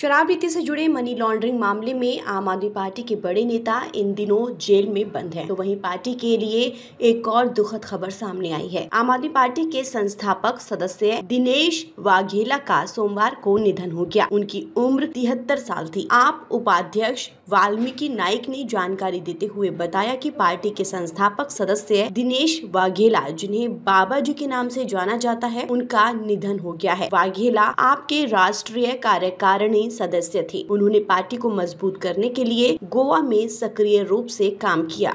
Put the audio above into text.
शराब नीति से जुड़े मनी लॉन्ड्रिंग मामले में आम आदमी पार्टी के बड़े नेता इन दिनों जेल में बंद हैं। तो वहीं पार्टी के लिए एक और दुखद खबर सामने आई है। आम आदमी पार्टी के संस्थापक सदस्य दिनेश वाघेला का सोमवार को निधन हो गया। उनकी उम्र 73 साल थी। आप उपाध्यक्ष वाल्मीकि नाइक ने जानकारी देते हुए बताया कि पार्टी के संस्थापक सदस्य दिनेश वाघेला, जिन्हें बाबा जी के नाम से जाना जाता है, उनका निधन हो गया है। वाघेला आपके राष्ट्रीय कार्यकारिणी सदस्य थे। उन्होंने पार्टी को मजबूत करने के लिए गोवा में सक्रिय रूप से काम किया।